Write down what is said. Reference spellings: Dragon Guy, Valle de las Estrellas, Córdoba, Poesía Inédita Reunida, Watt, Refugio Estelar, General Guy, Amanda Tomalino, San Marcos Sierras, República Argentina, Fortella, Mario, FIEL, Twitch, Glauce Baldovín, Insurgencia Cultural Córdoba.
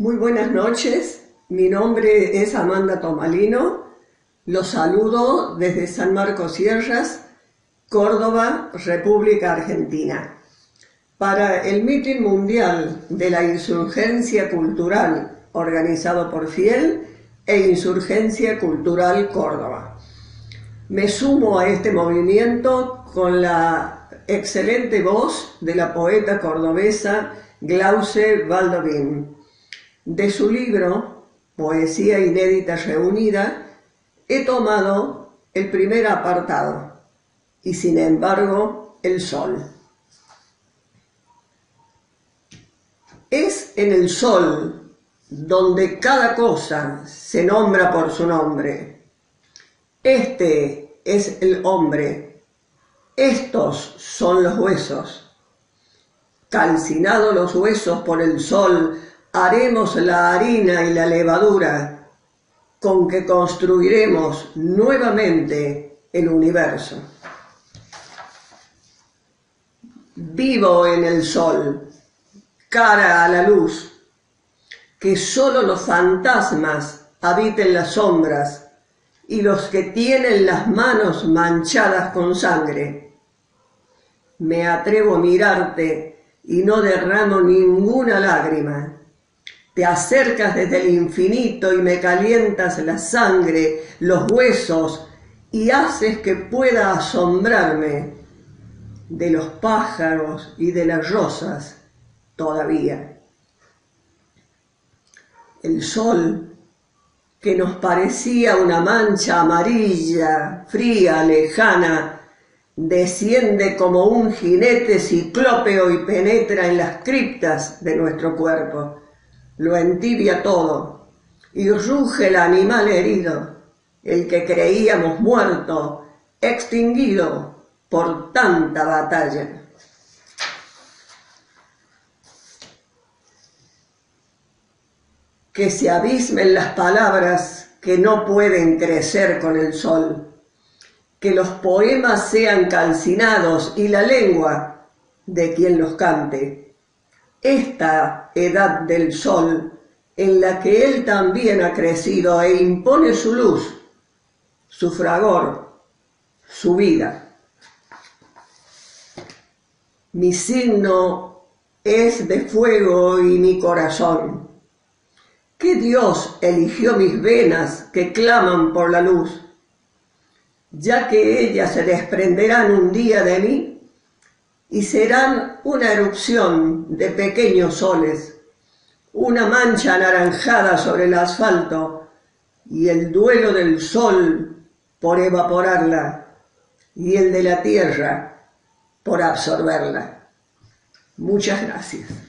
Muy buenas noches, mi nombre es Amanda Tomalino, los saludo desde San Marcos Sierras, Córdoba, República Argentina. Para el mitin mundial de la Insurgencia Cultural organizado por FIEL e Insurgencia Cultural Córdoba. Me sumo a este movimiento con la excelente voz de la poeta cordobesa Glauce Baldovín. De su libro, Poesía Inédita Reunida, he tomado el primer apartado, y sin embargo, el sol. Es en el sol donde cada cosa se nombra por su nombre. Este es el hombre, estos son los huesos. Calcinados los huesos por el sol, haremos la harina y la levadura con que construiremos nuevamente el universo. Vivo en el sol, cara a la luz, que solo los fantasmas habiten las sombras y los que tienen las manos manchadas con sangre. Me atrevo a mirarte y no derramo ninguna lágrima. Te acercas desde el infinito y me calientas la sangre, los huesos, y haces que pueda asombrarme de los pájaros y de las rosas todavía. El sol, que nos parecía una mancha amarilla, fría, lejana, desciende como un jinete ciclópeo y penetra en las criptas de nuestro cuerpo. Lo entibia todo, y ruge el animal herido, el que creíamos muerto, extinguido por tanta batalla. Que se abismen las palabras que no pueden crecer con el sol, que los poemas sean calcinados y la lengua de quien los cante. Esta edad del sol, en la que él también ha crecido e impone su luz, su fragor, su vida. Mi signo es de fuego y mi corazón. ¿Qué Dios eligió mis venas que claman por la luz? Ya que ellas se desprenderán un día de mí, y serán una erupción de pequeños soles, una mancha anaranjada sobre el asfalto y el duelo del sol por evaporarla y el de la tierra por absorberla. Muchas gracias.